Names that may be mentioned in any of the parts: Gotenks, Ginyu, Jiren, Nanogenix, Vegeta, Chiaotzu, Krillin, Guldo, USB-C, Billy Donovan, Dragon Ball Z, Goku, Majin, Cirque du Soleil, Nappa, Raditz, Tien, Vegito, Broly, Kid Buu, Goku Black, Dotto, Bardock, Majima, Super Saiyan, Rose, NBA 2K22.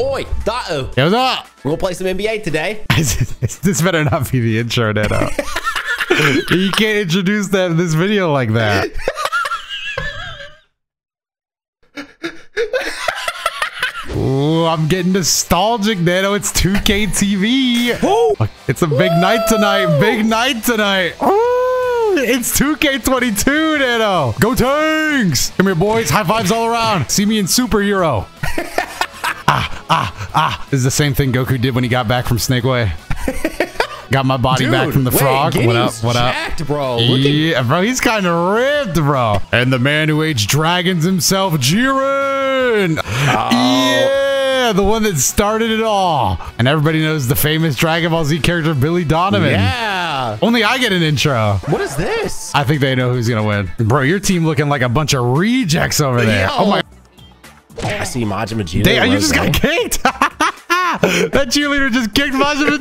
Oi, Dotto. What's up? We're going to play some NBA today. This better not be the intro, Nano. You can't introduce that in this video like that. Ooh, I'm getting nostalgic, Nano. It's 2K TV. Ooh. It's a big night tonight. Big night tonight. Ooh, it's 2K22, Nano. Gotenks. Come here, boys. High fives all around. See me in superhero. This is the same thing Goku did when he got back from Snake Way. Got my body back from the frog. What up? What up? Jacked, bro. Yeah, bro. He's kind of ripped, bro. And the man who aged dragons himself, Jiren. Oh. Yeah, the one that started it all. And everybody knows the famous Dragon Ball Z character, Billy Donovan. Yeah. Only I get an intro. What is this? I think they know who's going to win. Bro, your team looking like a bunch of rejects over there. Yo. Oh, my. I see Majima Vegito. Damn, you just got kicked. That cheerleader just kicked Majima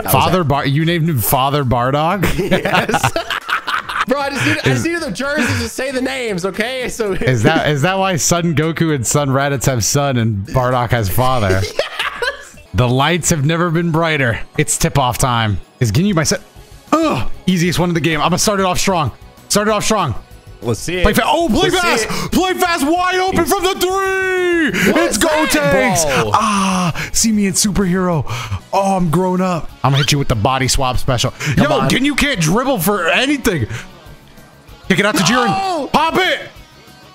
Vegito. You named him Father Bardock? Yes. Bro, I just need the jerseys to say the names, okay? So is that why Son Goku and Son Raditz have son and Bardock has father? Yes. The lights have never been brighter. It's tip-off time. Is Ginyu my set? Oh, easiest one in the game. I'm gonna start it off strong. Start it off strong. Let's see it. Play fast. Oh, play fast. Play fast. Wide open from the three. What it's Gotenks. Ah, see me in superhero. Oh, I'm grown up. I'm going to hit you with the body swap special. Yo, you can't dribble for anything. Kick it out to Jiren. No. Pop it.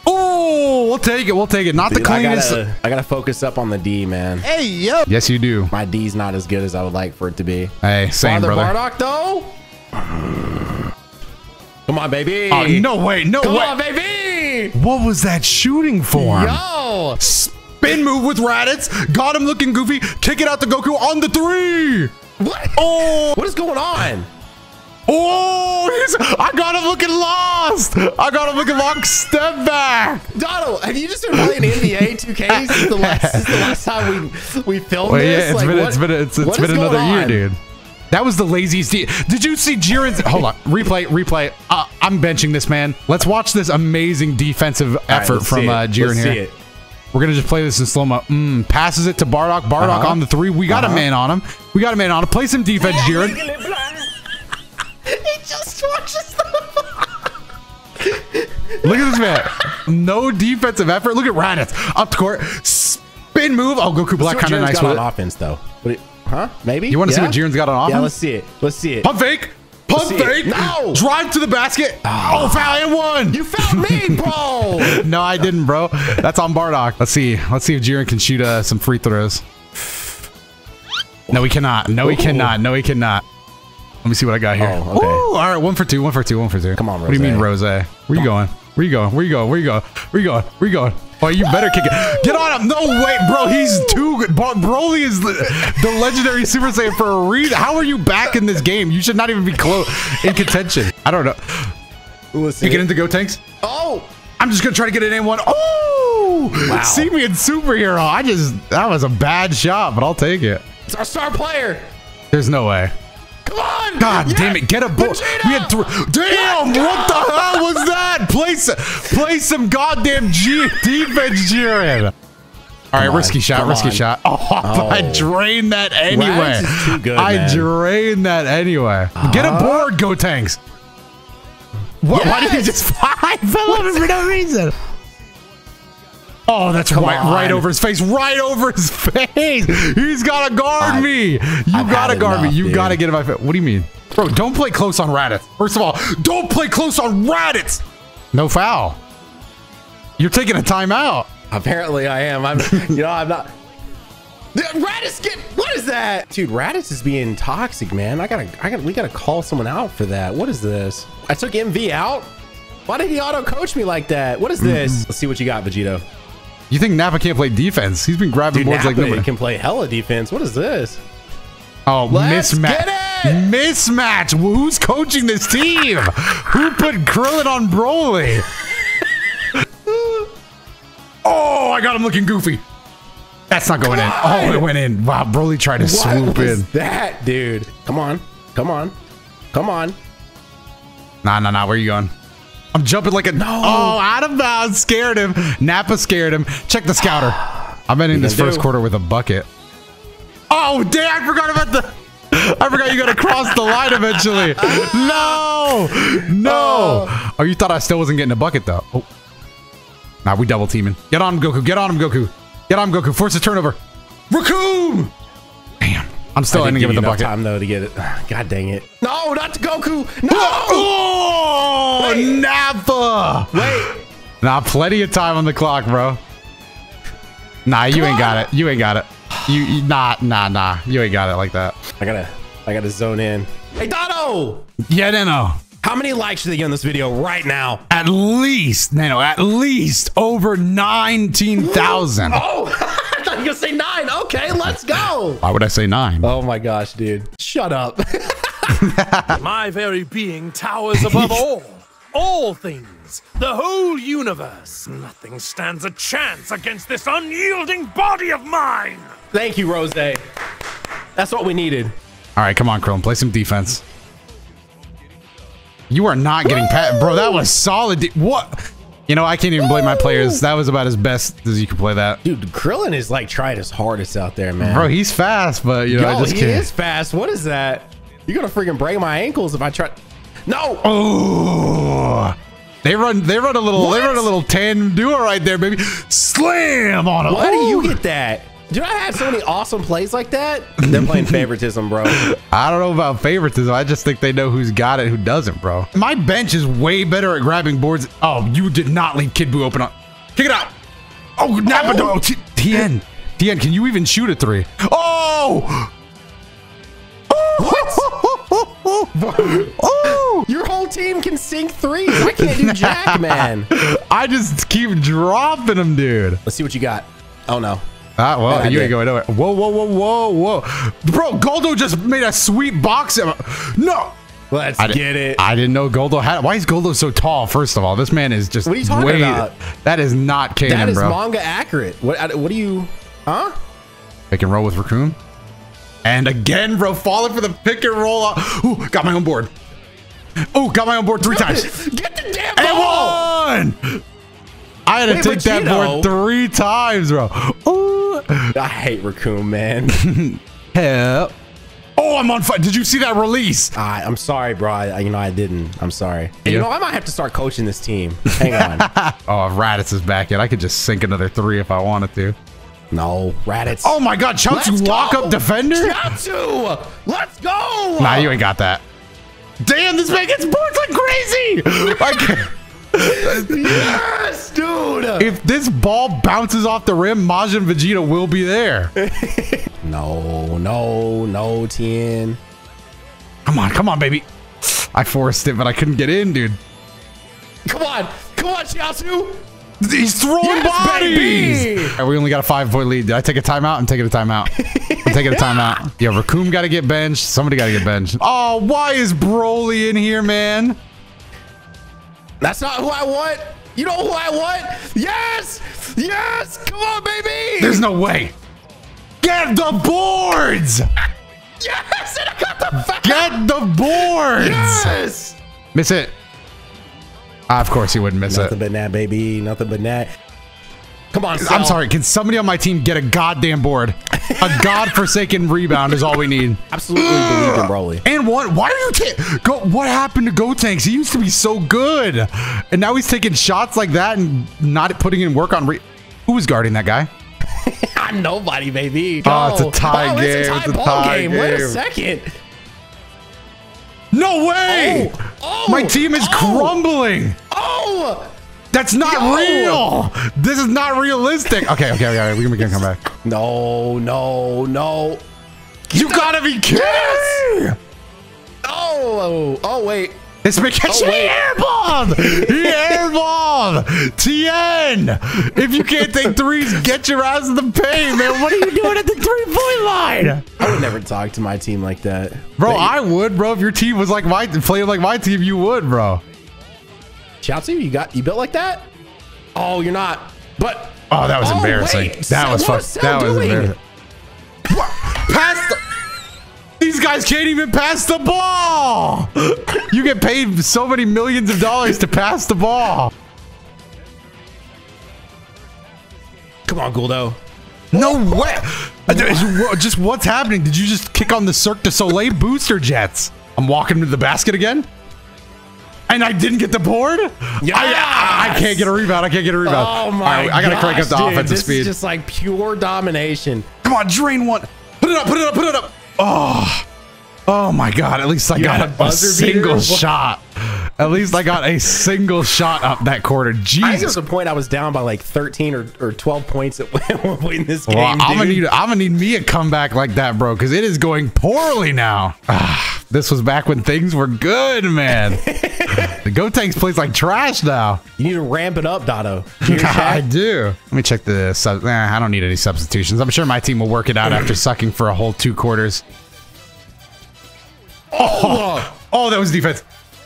Oh, we'll take it. We'll take it. Not the cleanest. I gotta focus up on the D, man. Hey, yo. Yes, you do. My D's not as good as I would like for it to be. Hey, same, brother. Bardock, though? Come on, baby. Oh, no way. No way. Come on, baby. What was that shooting for? Yo. Spin move with Raditz. Got him looking goofy. Kick it out to Goku on the three. What? Oh. What is going on? Oh, I got him looking lost. I got him looking long. Step back. Dotto, have you just been playing NBA 2K since the last time we filmed this? Yeah, it's been another year, dude. That was the laziest. Did you see Jiren's? Hold on, replay. I'm benching this man. Let's watch this amazing defensive effort from Jiren here. We're gonna just play this in slow mo. Passes it to Bardock. Bardock on the three. We got a man on him. We got a man on him. Play some defense, Jiren. He just watches them. Look at this man. No defensive effort. Look at Raditz up to court. Spin move. Oh, Goku Black kind of nice with it. On offense though. Huh? Maybe? You want to see what Jiren's got on offense? Yeah, let's see it. Let's see it. Pump fake. Pump fake. No. Drive to the basket. Oh, foul and one. You fouled me, bro. No, I didn't, bro. That's on Bardock. Let's see. Let's see if Jiren can shoot some free throws. No, he cannot. No, he cannot. No, he cannot. Let me see what I got here. Oh, okay. Ooh, all right, 1 for 2, 1 for 2, 1 for 2. Come on, Rose. What do you mean, Rose? Where you going? Where you going? Where you going? Where you going? Where you going? Where you going? Oh, you better kick it. Get on him. No way, bro. He's too good. Broly is the legendary Super Saiyan for a reason. How are you back in this game? You should not even be close in contention. I don't know. You get into Gotenks? Oh, I'm just going to try to get an A1. Oh, wow. See me in superhero. That was a bad shot, but I'll take it. It's our star player. There's no way. Come on! God damn it! Get a ball. We had three. Damn! What the hell was that? Play some goddamn defense, Jiren. All right, risky shot. Risky shot. Oh, I drained that anyway. Raditz is too good, man. I drained that anyway. Get aboard, Gotenks. What? Yes! Why did he just? I fell over for no reason. Oh, that's right over his face. Right over his face. He's got to guard me. You got to guard me. You got to get in my face. What do you mean? Bro, don't play close on Raditz. First of all, don't play close on Raditz. No foul. You're taking a timeout. Apparently I am. I'm not. Raditz, what is that? Dude, Raditz is being toxic, man. We got to call someone out for that. What is this? I took MV out. Why did he auto-coach me like that? What is this? Let's see what you got, Vegito. You think Nappa can't play defense? He's been grabbing boards like nobody. He can play hella defense. What is this? Oh, mismatch. Mismatch. Well, who's coaching this team? Who put Krillin on Broly? Oh, I got him looking goofy. That's not going in. Oh, it went in. Wow, Broly tried to swoop in. What is that, dude? Come on. Come on. Come on. Nah, nah, nah. Where are you going? I'm jumping like a... No. Oh, out of bounds. Scared him. Nappa scared him. Check the scouter. I'm ending this first quarter with a bucket. Oh, dang, I forgot about the... I forgot you gotta cross the line eventually. No! No! Oh, you thought I still wasn't getting a bucket, though. Oh. Nah, we double teaming. Get on him, Goku. Get on him, Goku. Get on him, Goku. Force a turnover. Raccoon! Damn. I'm still ending it with a bucket. Time, though, to get it. God dang it. No, not to Goku. No! Oh, wait. Nappa! Wait. Nah, plenty of time on the clock, bro. Nah, you ain't got it. You ain't got it. Nah. You ain't got it like that. I gotta zone in. Hey, Dotto! Yeah, Nano. How many likes should they get on this video right now? At least, Nano, at least over 19,000. Oh, I thought you were gonna say 9. Okay, let's go. Why would I say 9? Oh my gosh, dude. Shut up. My very being towers above all. All things, the whole universe. Nothing stands a chance against this unyielding body of mine. Thank you, Rose. That's what we needed. All right, come on, Krillin. Play some defense. You are not getting pat, bro. That was solid. What? You know, I can't even blame my players. That was about as best as you could play that. Dude, Krillin is like trying his hardest out there, man. Bro, he's fast, but you know, I just can't. He is fast. What is that? You're going to freaking break my ankles if I try. No! Oh! They run a little. What? They run a little tan duo right there, baby. Slam on him. Why do you get that? Do I have so many awesome plays like that? They're playing favoritism, bro. I don't know about favoritism. I just think they know who's got it, who doesn't, bro. My bench is way better at grabbing boards. Oh, you did not leave Kid Buu open up. Kick it out. Oh, Nappa. Oh. Tien, can you even shoot a 3? Oh! Oh, your whole team can sink 3s. I can't do jack, man. I just keep dropping them, dude. Let's see what you got. Oh no. Ah, well, man, you ain't going nowhere. Whoa, whoa, whoa, whoa, whoa, bro! Guldo just made a sweet box. No, let's get it. I didn't know Guldo had. Why is Guldo so tall? First of all, this man is just. What are you talking about? That is not canon, bro. That is manga accurate. What do you? Huh? They can roll with Raccoon. And again, bro, falling for the pick and roll. Ooh, got my own board. Oh, got my own board 3 times. Get the damn ball! And one! I had to take that board 3 times, bro. Ooh. I hate Raccoon, man. Hell. Oh, I'm on fire. Did you see that release? I'm sorry, bro. I didn't. I'm sorry. Yeah. You know, I might have to start coaching this team. Hang on. Oh, Raditz is back in. I could just sink another 3 if I wanted to. No, Raditz. Oh my God, Chiaotzu lock-up defender? Chiaotzu! Let's go! Nah, you ain't got that. Damn, this man gets boards like crazy! Yes, dude! If this ball bounces off the rim, Majima and Vegeta will be there. No, Tien. Come on, baby. I forced it, but I couldn't get in, dude. Come on, Chiaotzu! He's throwing bodies! Baby. Right, we only got a 5-point lead. Did I take a timeout? I'm taking a timeout. I'm taking a timeout. Yeah, Raccoon got to get benched. Somebody got to get benched. Oh, why is Broly in here, man? That's not who I want. You know who I want? Yes! Yes! Come on, baby! There's no way. Get the boards! Yes! And I got the foul! Get the boards! Yes! Miss it. Of course he wouldn't miss it. Nothing but that, baby. Nothing but that. Come on, Sal. I'm sorry. Can somebody on my team get a goddamn board? A godforsaken rebound is all we need. Absolutely believe in Broly. And what? Why do you take? Go. What happened to Gotenks? He used to be so good, and now he's taking shots like that and not putting in work on. Who was guarding that guy? I'm nobody, baby. Go. Oh, it's a tie game. It's a tie game. Wait a second. No way! My team is crumbling. That's not real. This is not realistic. Okay. We can come back. No. You gotta be kidding! Yes. Oh, wait. It's because he airballed. He airballed. Tien, if you can't take 3s, get your ass in the paint, man. What are you doing at the 3-point line? I would never talk to my team like that, bro. I would, bro. If your team was like playing like my team, you would, bro. Chiaotzu, you built like that? Oh, you're not. But oh, that was embarrassing. Wait. That was fucked. That was embarrassing. Pass the. These guys can't even pass the ball. You get paid so many millions of dollars to pass the ball. Come on, Guldo. No way! Just what's happening? Did you just kick on the Cirque du Soleil booster jets? I'm walking to the basket again? And I didn't get the board? Yes. I can't get a rebound. I can't get a rebound. Oh my All right, I gotta crank up the offensive speed. This is just like pure domination. Come on, drain one. Put it up, put it up, put it up. Oh. Oh my god, at least I got a single shot. At least I got a single shot up that quarter. Jesus. I was at the point I was down by like 13 or 12 points at one point in this game. Well, I'm gonna need me a comeback like that, bro, because it is going poorly now. This was back when things were good, man. The Gotenks plays like trash now. You need to ramp it up, Dotto. I do. Let me check the sub. I don't need any substitutions. I'm sure my team will work it out after sucking for a whole 2 quarters. Oh, that was defense.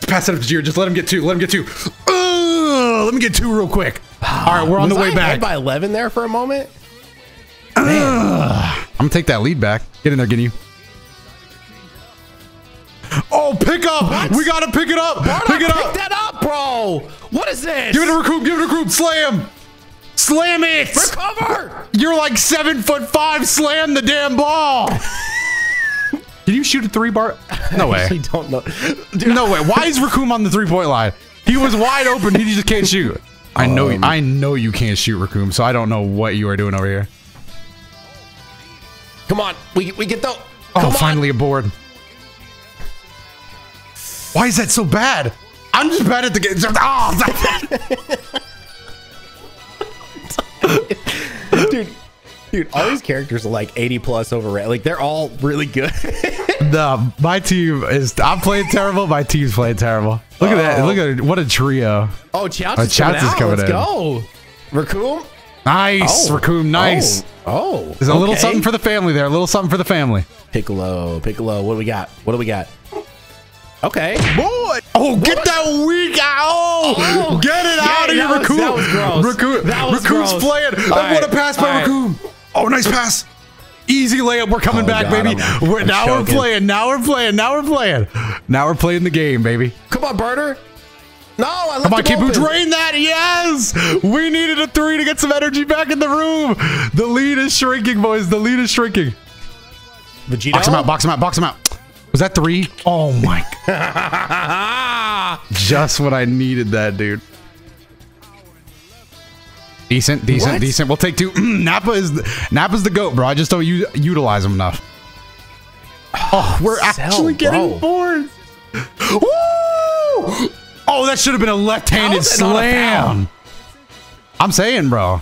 Pass it up to Jiren. Just let him get 2. Let him get 2. Let me get 2 real quick. All right, we're on the way back. Ahead by 11 there for a moment. I'm gonna take that lead back. Get in there, Ginyu. Oh, pick up. What? We gotta pick it up. Bardock, pick it up. Pick that up, bro. What is this? Give it to Recruit. Give it to Recruit. Slam. Slam it. Recover. You're like 7'5". Slam the damn ball. Did you shoot a 3-bar? No way. I actually don't know. Dude, no way. Why is Raccoon on the 3-point line? He was wide open. He just can't shoot. I know you can't shoot, Raccoon, so I don't know what you are doing over here. Come on. We get the... Oh, finally a board. Why is that so bad? I'm just bad at the game. Oh, dude. Dude, all these characters are like 80+ overrated. Like they're all really good. No, my team is. I'm playing terrible. My team's playing terrible. Look at that! Look at what a trio. Oh, Chiaotzu's coming in. Let's go, Raccoon. Nice, Raccoon. Nice. There's a little something for the family there. A little something for the family. Piccolo. What do we got? What do we got? Okay. Boy. Oh, get that weak out. Oh, get it out of here, Raccoon. That was gross. Raccoon's playing. What a pass by Raccoon. Oh, nice pass. Easy layup. We're coming back, God, baby. Now we're playing the game, baby. Come on, Barter. No, I left Come on, Kid Buu, drain that. Yes. We needed a 3 to get some energy back in the room. The lead is shrinking, boys. The lead is shrinking. Vegito? Box him out. Box him out. Box him out. Was that 3? Oh, my God. Just what I needed that, dude. Decent. We'll take 2. Nappa's the GOAT, bro. I just don't utilize him enough. Oh, we're actually getting bored. Woo! Oh, that should have been a left-handed slam. I'm saying, bro.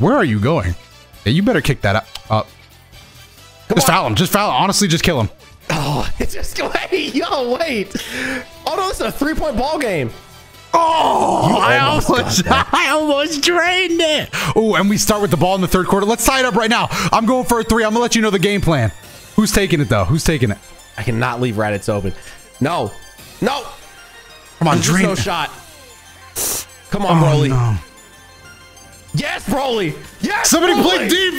Where are you going? Yeah, you better kick that up. Just foul him. Just foul him. Honestly, just kill him. Oh, just wait. Yo, wait. Oh, no, this is a 3-point ball game. Oh, I almost drained it. Oh, and we start with the ball in the 3rd quarter. Let's tie it up right now. I'm going for a 3. I'm going to let you know the game plan. Who's taking it, though? Who's taking it? I cannot leave Raditz open. No. No. Come on, drain. No shot. Come on, Broly. No. Yes, Broly. Yes, somebody play defense.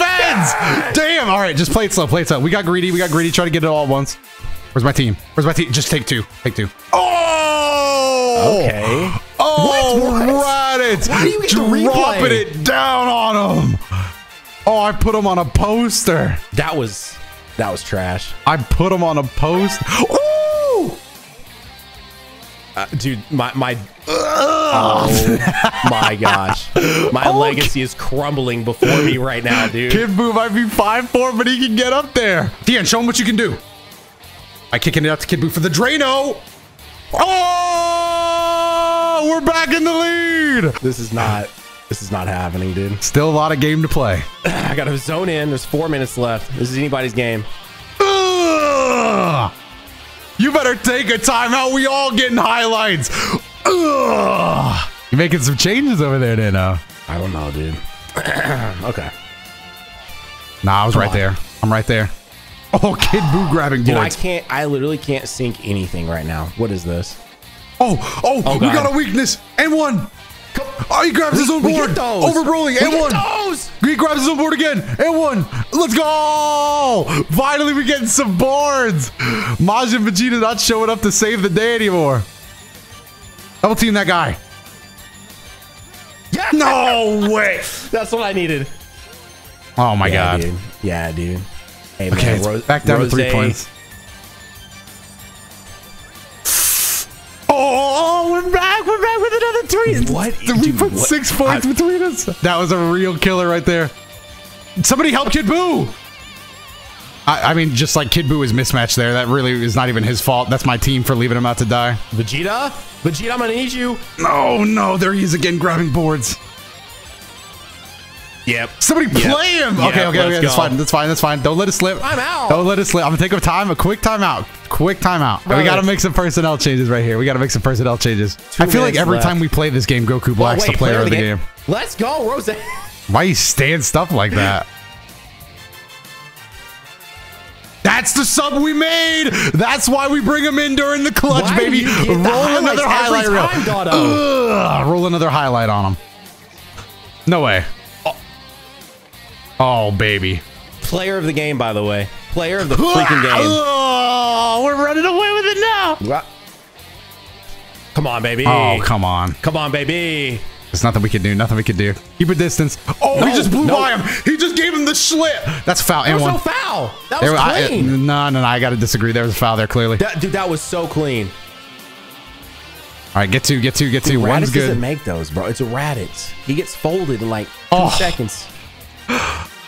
Yes. Damn. All right, just play it slow. Play it slow. We got greedy. Try to get it all at once. Where's my team? Just take 2. Take 2. Oh. Okay. Oh, Raditz. Why do you get the replay? Dropping it down on him. Oh, I put him on a poster. That was trash. I put him on a post. Oh. Dude, my. Oh my gosh. My legacy is crumbling before me right now, dude. Kid Buu might be 5'4", but he can get up there. Tien, show him what you can do. I kicking it out to Kid Buu for the Drano. Oh, we're back in the lead. This is not happening, dude. Still a lot of game to play. I gotta zone in. There's 4 minutes left. This is anybody's game. You better take a timeout. We all getting highlights. Ugh. You're making some changes over there, Dano. I don't know, dude. Okay. Nah, I was right there. I'm right there. Oh, Kid Buu grabbing boards. Dude, I literally can't sink anything right now. What is this? Oh, we got a weakness. And 1. Oh, he grabs his own board. Over Broly. And 1. He grabs his own board again. And 1. Let's go. Finally, we're getting some boards. Majin and Vegeta not showing up to save the day anymore. Double team that guy. Yes. No way. That's what I needed. Oh my god. Dude. Yeah, dude. Hey, okay, man, Rose, back down Rose to 3 points. Oh, we're back. We're back with another three. What? Dude, we put what? 6 points between us. That was a real killer right there. Somebody help Kid Buu. I mean, just like Kid Buu is mismatched there. That really is not even his fault. That's my team for leaving him out to die. Vegeta? Vegeta, I'm going to need you. Oh, no. There he is again, grabbing boards. Yep. Somebody play him. Yep. Okay. That's fine. That's fine. Don't let it slip. I'm out. Don't let it slip. I'm going to take a quick timeout. Quick timeout. Right. We got to make some personnel changes right here. We got to make some personnel changes. I feel like every time we play this game, Goku Black's the player of the game. Let's go, Rose. Why you stand stuff like that? That's the sub we made. That's why we bring him in during the clutch, baby. Roll another highlight on him. No way. Oh, baby. Player of the game, by the way. Player of the freaking game. Oh, we're running away with it now. Come on, baby. Oh, come on. Come on, baby. There's nothing we can do. Keep a distance. Oh, no, he just blew by him. He just gave him the slip. That's a foul. That was no foul. That was clean. No. I got to disagree. There was a foul there, clearly. Dude, that was so clean. All right, get two. Dude, one's good. Raditz doesn't make those, bro. It's a Raditz. He gets folded in like 2 seconds.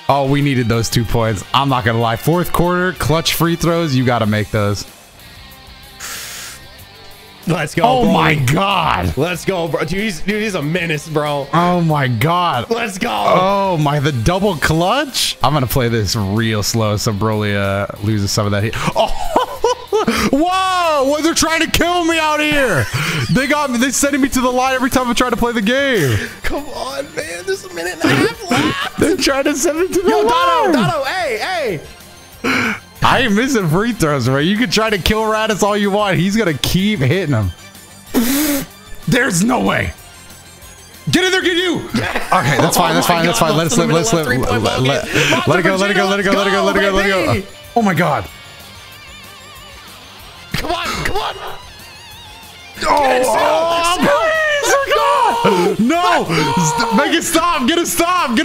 Oh, we needed those 2 points. I'm not going to lie. Fourth quarter, clutch free throws. You got to make those. Let's go. Oh, bro. My God. Let's go, bro. Dude, he's a menace, bro. Oh, my God. Let's go. Oh, my. The double clutch. I'm going to play this real slow so Broly loses some of that heat. Oh, whoa. They're trying to kill me out here. They got me. They're sending me to the line every time I try to play the game. Come on, man. There's a minute and a half left. They're trying to send me to the line. Dotto, hey. I ain't missing free throws, right? You can try to kill Raditz all you want. He's going to keep hitting him. There's no way. Get in there, Ginyu. Okay, that's fine. Let it slip, let it go. Oh, my God. Come on. Oh, please. No. Make it stop. Get it stop.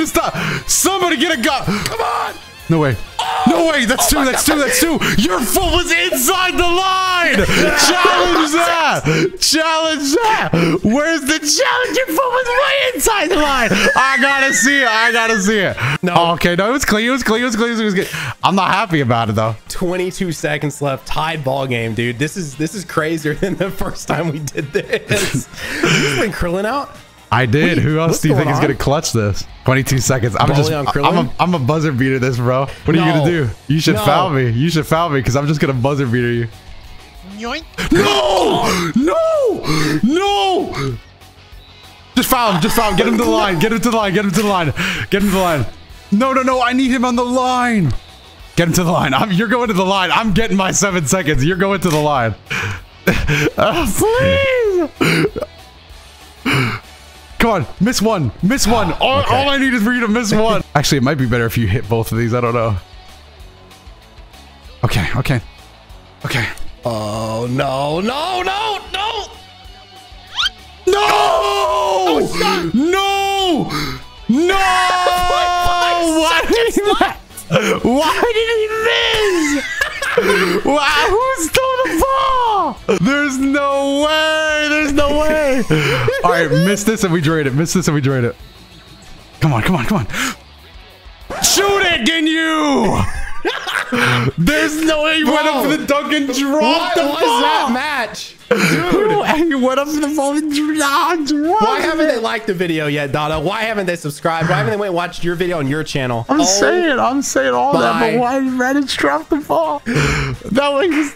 Somebody get a gun. Come on. No way. That's two. Your foot was inside the line. Challenge that. Where's the challenge? Your foot was way inside the line. I gotta see it. No. Okay. No, it was clean. It was good. I'm not happy about it though. 22 seconds left. Tied ball game, dude. This is crazier than the first time we did this. You been Krillin out? I did. Wait, who else do you think is going to clutch this? 22 seconds. I'm a buzzer beater this, bro. What are you going to do? You should foul me. Because I'm just going to buzzer beater you. Yoink. No. Just foul him. Get him to the line. Get him to the line. No. I need him on the line. Get him to the line. You're going to the line. I'm getting my 7 seconds. You're going to the line. Please. Come on, miss one. All I need is for you to miss one. Actually, it might be better if you hit both of these. I don't know. Okay. Oh, no. Why did he miss? Wow, who stole the ball? There's no way. All right, miss this and we drain it. Come on. Shoot it, Ginyu! There's no way you went up for the dunk and dropped the ball. What was that match? Dude, you went up for the ball and dropped it. Why haven't they liked the video yet, Dotto? Why haven't they subscribed? Why haven't they watched your video on your channel? I'm saying all that, but why did Raditz drop the ball? That way he's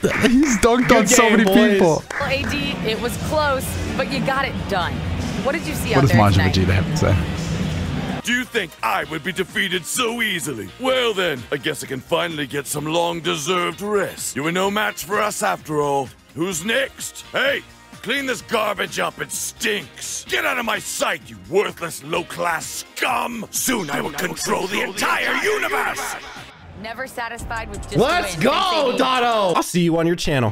dunked on so many people. Well, AD, it was close, but you got it done. What did you see out there tonight? What does Majima have to say? Do you think I would be defeated so easily? Well then, I guess I can finally get some long-deserved rest. You were no match for us after all. Who's next? Hey, clean this garbage up, it stinks. Get out of my sight, you worthless low-class scum. Soon I will control the entire universe. Never satisfied with just Let's go, Dotto! I'll see you on your channel.